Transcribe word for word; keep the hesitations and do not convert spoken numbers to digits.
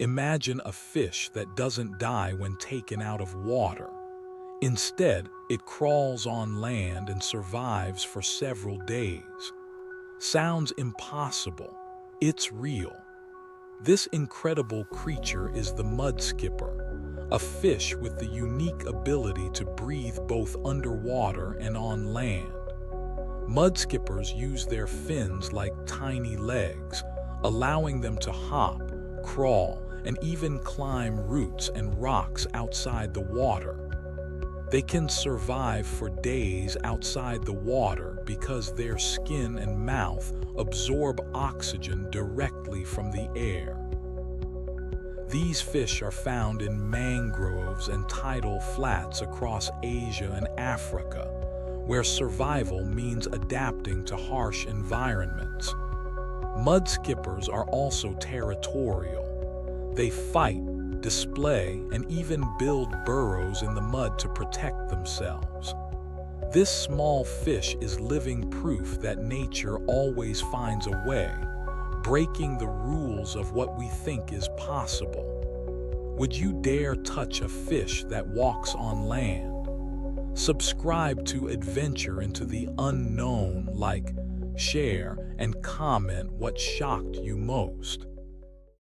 Imagine a fish that doesn't die when taken out of water. Instead, it crawls on land and survives for several days. Sounds impossible. It's real. This incredible creature is the mudskipper, a fish with the unique ability to breathe both underwater and on land. Mudskippers use their fins like tiny legs, allowing them to hop, crawl, and even climb roots and rocks outside the water. They can survive for days outside the water because their skin and mouth absorb oxygen directly from the air. These fish are found in mangroves and tidal flats across Asia and Africa, where survival means adapting to harsh environments. Mudskippers are also territorial. They fight, display, and even build burrows in the mud to protect themselves. This small fish is living proof that nature always finds a way, breaking the rules of what we think is possible. Would you dare touch a fish that walks on land? Subscribe to Adventure into the Unknown, like, share, and comment what shocked you most.